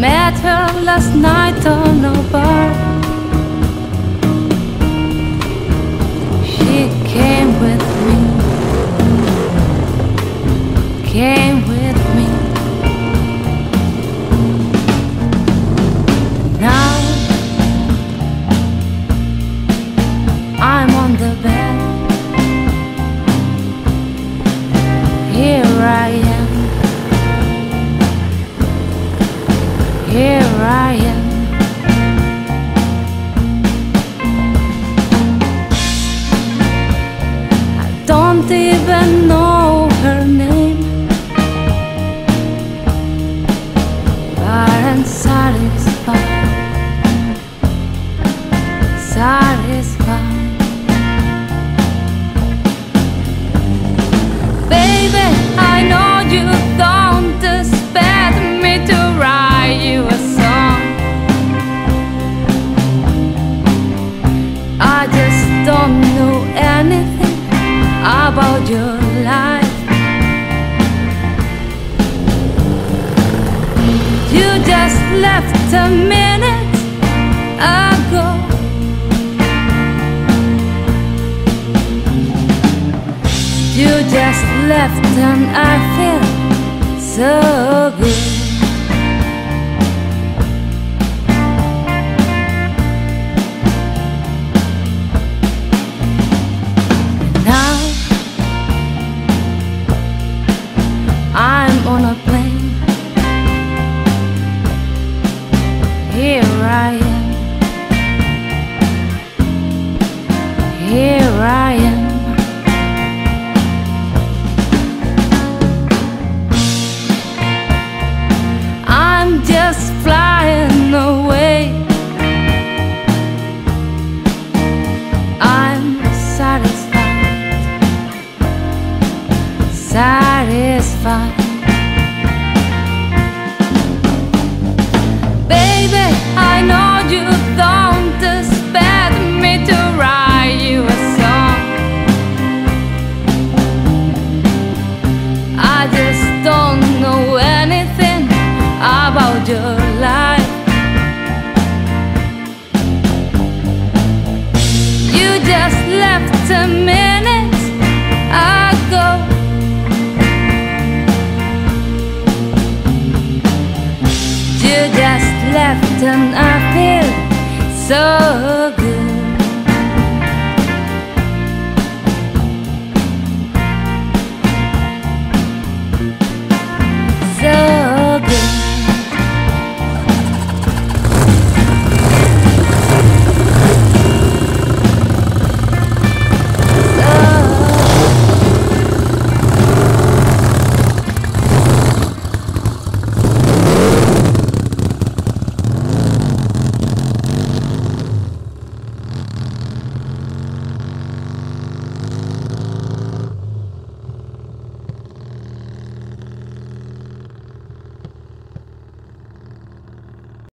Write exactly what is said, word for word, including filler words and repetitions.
Met her last night on a bar. She came with me, came with me. Now I'm on the bed. Here I am, here I am. I don't even know her name, but I'm satisfied, satisfied. Baby, I know you don't expect me to write you a song. I just don't know anything about your life. You just left a minute ago. You just left and I feel so good. Now I'm on a plane. Here I am, here I am. Just flying away. I'm satisfied, satisfied. Baby, I know you don't expect me to write you a song. I just don't know anything about your life. You just left a minute ago. You just left and I feel so good.